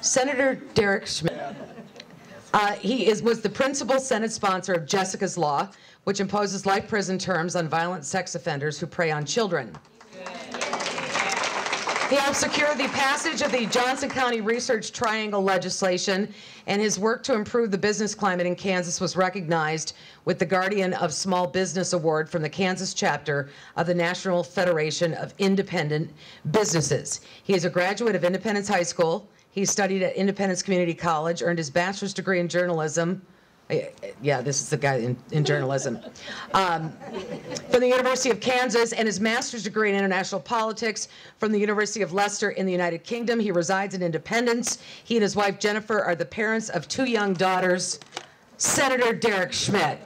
Senator Derek Schmidt. He was the principal Senate sponsor of Jessica's Law, which imposes life prison terms on violent sex offenders who prey on children. He helped secure the passage of the Johnson County Research Triangle legislation, and his work to improve the business climate in Kansas was recognized with the Guardian of Small Business Award from the Kansas chapter of the National Federation of Independent Businesses. He is a graduate of Independence High School. He studied at Independence Community College, earned his bachelor's degree in journalism. Yeah, this is the guy in journalism. From the University of Kansas, and his master's degree in international politics from the University of Leicester in the United Kingdom. He resides in Independence. He and his wife, Jennifer, are the parents of 2 young daughters. Senator Derek Schmidt.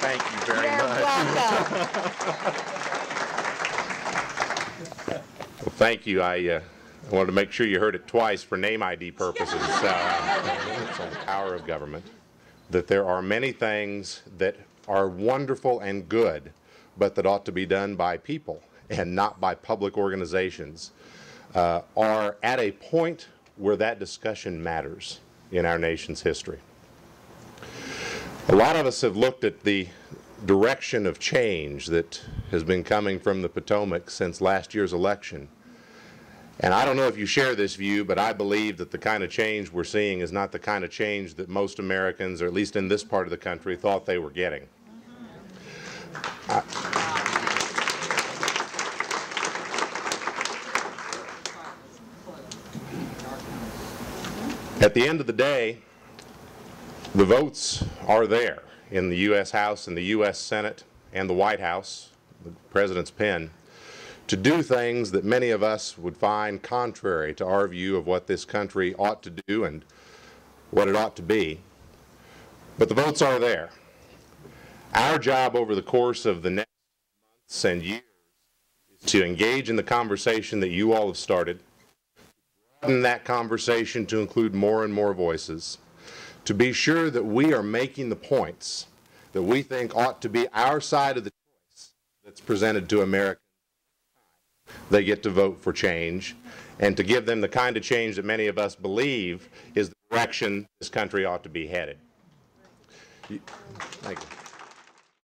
Thank you very much. Welcome. Well, thank you. I wanted to make sure you heard it twice for name ID purposes. It's on the power of government, that there are many things that are wonderful and good, but that ought to be done by people and not by public organizations, are at a point where that discussion matters in our nation's history. A lot of us have looked at the direction of change that has been coming from the Potomac since last year's election. And I don't know if you share this view, but I believe that the kind of change we're seeing is not the kind of change that most Americans, or at least in this part of the country, thought they were getting. At the end of the day, the votes are there in the U.S. House and the U.S. Senate and the White House, the President's pen, to do things that many of us would find contrary to our view of what this country ought to do and what it ought to be. But the votes are there. Our job over the course of the next months and years is to engage in the conversation that you all have started, broaden that conversation to include more and more voices, to be sure that we are making the points that we think ought to be our side of the choice that's presented to America. They get to vote for change, and to give them the kind of change that many of us believe is the direction this country ought to be headed. Thank you.